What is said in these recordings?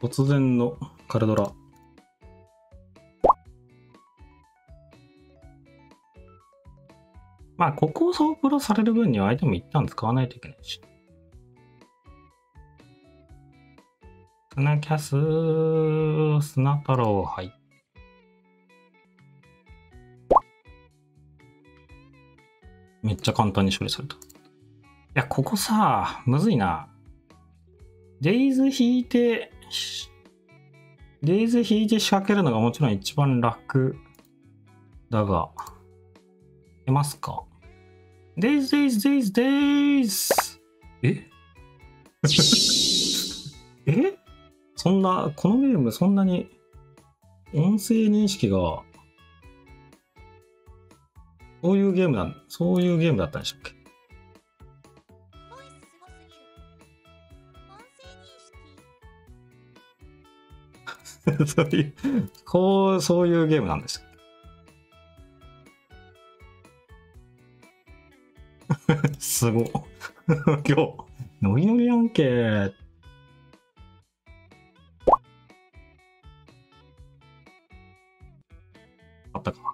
突然のカルドラ。まあここを総プロされる分には相手も一旦使わないといけないし。スナキャス、スナ太郎、はい。めっちゃ簡単に処理された。いや、ここさ、むずいな。デイズ引いて、仕掛けるのがもちろん一番楽だが、出ますか？デイズ、デイズ。ええ、そんな、このゲームそんなに音声認識が、そういうゲームだったんでしたっけ？そういうゲームなんです。すごい。今日、ノリノリやんけ。あったかな。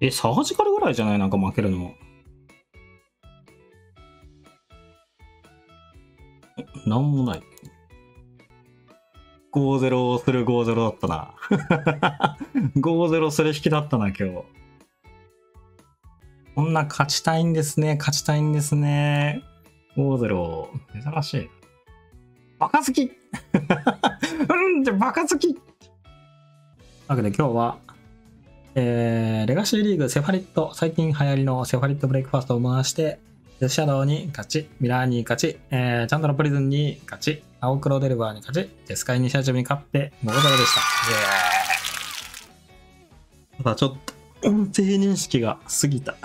え、サージカルぐらいじゃない？なんか負けるの。なんもない。5-0する5-0だったな。5-0する引きだったな、今日。こんな勝ちたいんですね。5-0。珍しい。バカ好きうん、じゃバカ好きというわけで今日は、レガシーリーグセファリット、最近流行りのセファリットブレイクファーストを回して、デスシャドウに勝ち、ミラーに勝ち、チャンドラプリズンに勝ち、青黒デルバーに勝ち、デスカイニシアチブに勝って、5-0でした。ただちょっと、音声認識が過ぎた。